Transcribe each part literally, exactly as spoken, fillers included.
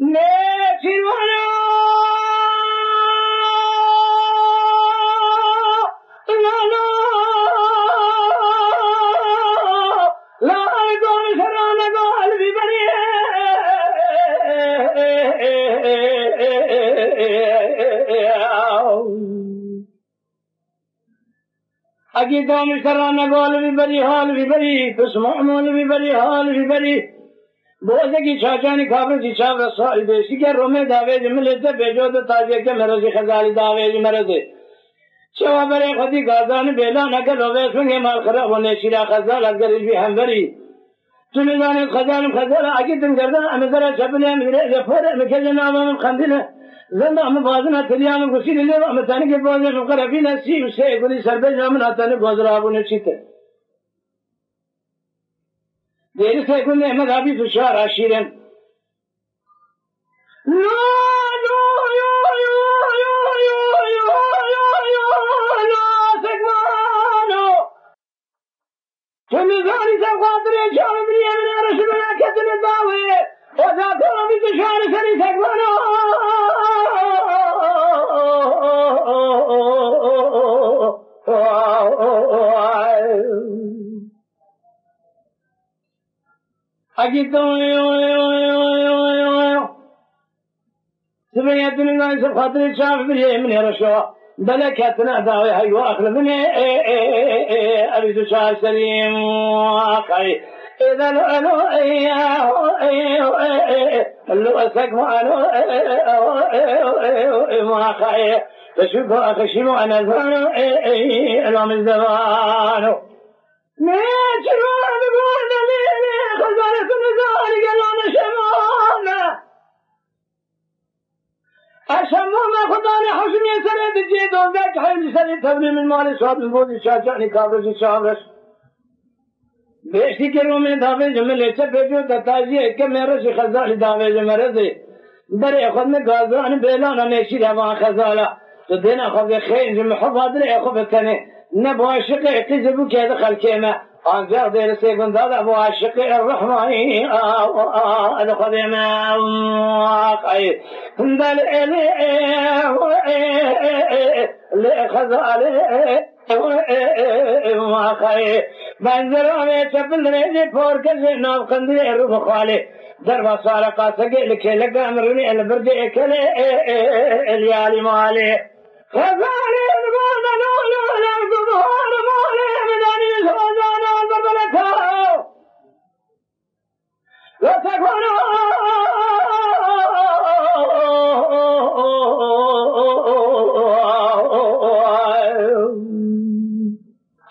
Ne divana la la la gol şerane gol biberi hal biberi tusmamul biberi hal biberi بودگی چاچانی خبر چی چا رسال بیسی که رومه داوید ملته بجود تاجه که مرزی خزالی داوید مرزی چوا بره خودی گازان بیلا نکل رویس منگه مال خراب و نشیرا خزال اگریش بی همبری تو نزانید خزالم خزالا اگیتن کردن امزره چپنه مگره زفره مکجه نامامم خندیله زنده امه بازنه تلیامم گسیلی لیو امتانی که بازنه شمقرفینه سی و سی گلی سربه جامن اتانه بازرابونه چیته Deri Seykun'da Ahmet Habib Uşar Aşiren La la ya ya ya ya ya ya ya la sekvano Temizhani sevkatını canım riyemine arışı melaketini davi O zat ona bir dışarı seni sekvano Akittim oy oy oy oy oy oy Sıfıyettinin gayısı fatırı çafı bir yemin yarışı Beleketine dahi hayva aklımını Abidü Şah-ı Selim Vakay İzel alo eyyâhu eyyâhu eyyâhu Lüsekmu alo eyyâhu eyyâhu Vakay Teşükkü akışimu anezanu eyyâhu Elhamid devanu Ne çırvanı gönderli Kızlarımızı algılanı şemana. Aşamama kudanı hoşum yesene diyeceği dövdek hayırlı seni tebliğimin mali sahibiz bozu çarçani kavrısı çavrıs. Beşli kerime davacı milletçe peycu da taziye ekke meresi khazali davacı meresi. Dere ekodme gazrani beylana neşil evan khazala. Tudena kobe kheyinci muhafadını ekobeteni. Ne bu aşıkı ekizi bu kedi halkeme. Ancak Deri Seykun'da da bu aşıkı er-Rahmani al-Kadime vakayı Kundal eli li-Khazali vakayı Benzerameye çapındıreydi porkezi navkındı er-Ruhu khali Derva sara kasagi likele kameruni el-Birdi ekele el-Yali mali Khazali el-Bana nolul el-Dubuhar mali Minani el-Khazali La sekvano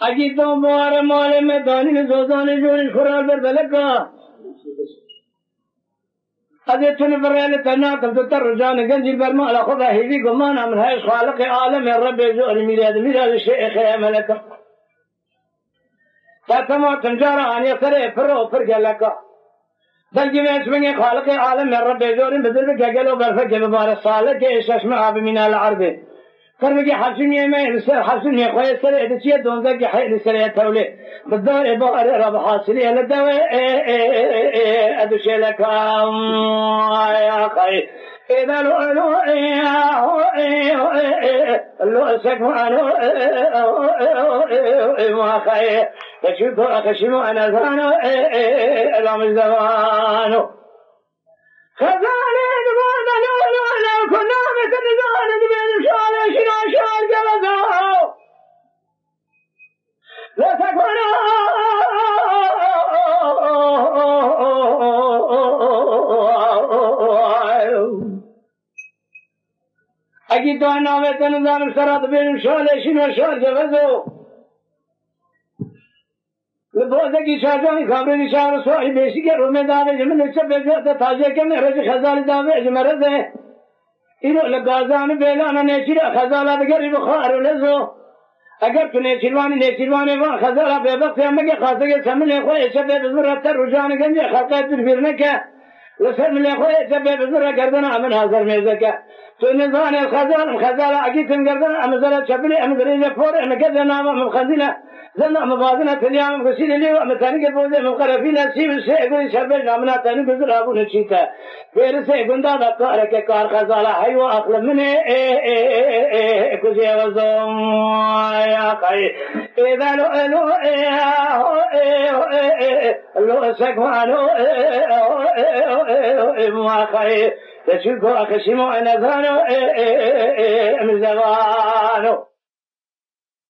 Akittim muharre mali medanini zozani joriş kural ber belekka Hazretini birreli tenakıl tutar rücağını gencil berma ala kuda hivi gümana min hayş haliki alem ya Rabbi zori miladi miladi şeyhe emelekka Tatama tıncara aniye sere pırra opır gelekka Belki ben ismini Halık-ı Alem ya Rabbi zorin bidir ve kegel o berfe gibi bari sağlık ki eşleşme abi minel arbi. Kırmı ki hapsim yemeği lisser, hapsim yekoye sere ediciye donza ki hayli sereye tevli. Biddar ibari rabı hasiliyeyle deve edüşeyle kâmâyâkâyâ. إذا لؤلؤ لؤسك معلؤ مواقعي تشد أخشم أنا زان الأم الزمان خزاني نبون لؤلؤ لو كنا مثل زان من شال شنا شال جبزه لسك Aki doğana vetenin zanım sarat benim şöyle şino şöyle vezo. Bozdaki şarjani kabreli şahı suahi beşi ke rume davecimin üçe bezote taziyeke mehreci khazali daveci mereze. İlole gazani beylana neşire khazala degeri bukhar ulezo. Eğer tu neşirvani neşirvani van khazala bebek kıyameke khasake semine koy eşe bebezur hatta rucani gence khasayettir birine ke. وفرم لأخوية جبه بزرع كردنا من هزر ميزكا تنظان الخزان الخزالة أكيتن كردنا أمزالة شبلي أمزالة فور أمكذا نامة مبخزينة زنة مبازنة تليام مبخسين اللي ومتانيك البوزة مبخرفينة سيب الشيء قولي شبل نامنا تاني بزرع أبو نشيطة فيرسي قندان الطارك كار خزالة حيوة أخل مني كزي وزوياك إذا لؤلو لؤسك وعنو مواقعي تشوفوا أخشموا أنذانوا من زبانوا